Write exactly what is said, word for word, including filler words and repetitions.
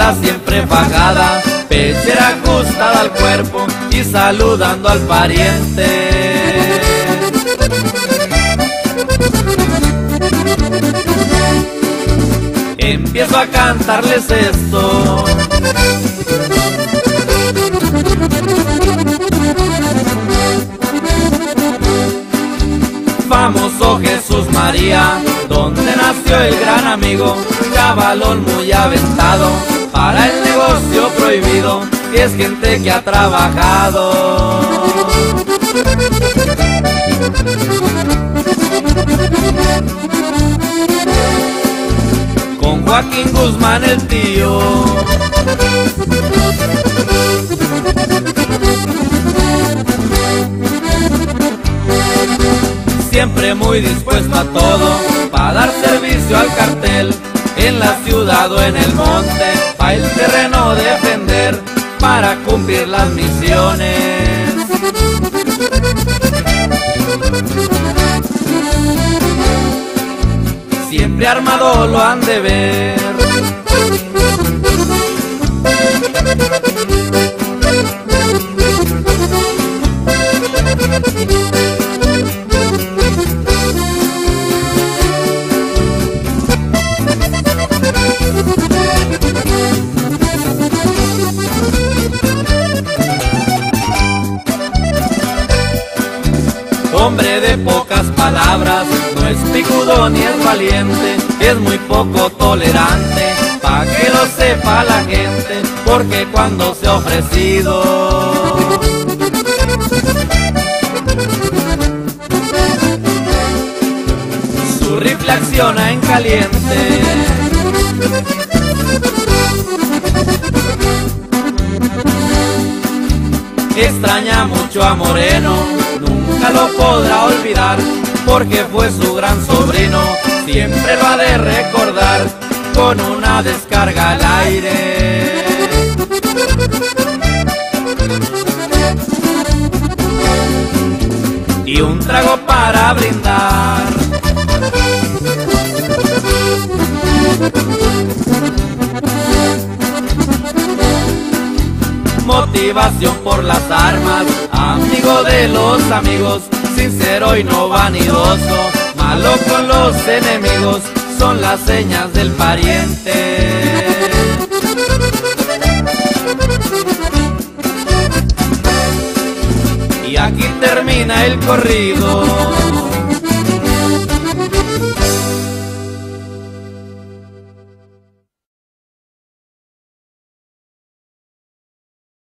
sola siempre pagada, pechera acostada al cuerpo y saludando al pariente. Empiezo a cantarles esto. Famoso Jesús María, donde nació el gran amigo, cabalón muy aventado, para el negocio prohibido, que es gente que ha trabajado. Con Joaquín Guzmán el tío, siempre muy dispuesto a todo, para dar servicio al cartel, en la ciudad o en el monte, para el terreno defender, para cumplir las misiones. Siempre armado lo han de ver, hombre de pocas palabras, no es picudo ni es valiente, es muy poco tolerante, pa' que lo sepa la gente, porque cuando se ha ofrecido, su rifle acciona en caliente. Extraña mucho a Moreno, nunca lo podrá olvidar, porque fue su gran sobrino, siempre lo ha de recordar, con una descarga al aire. Y un trago para brindar. Motivación por las armas, amigo de los amigos, sincero y no vanidoso, malo con los enemigos, son las señas del pariente. Y aquí termina el corrido.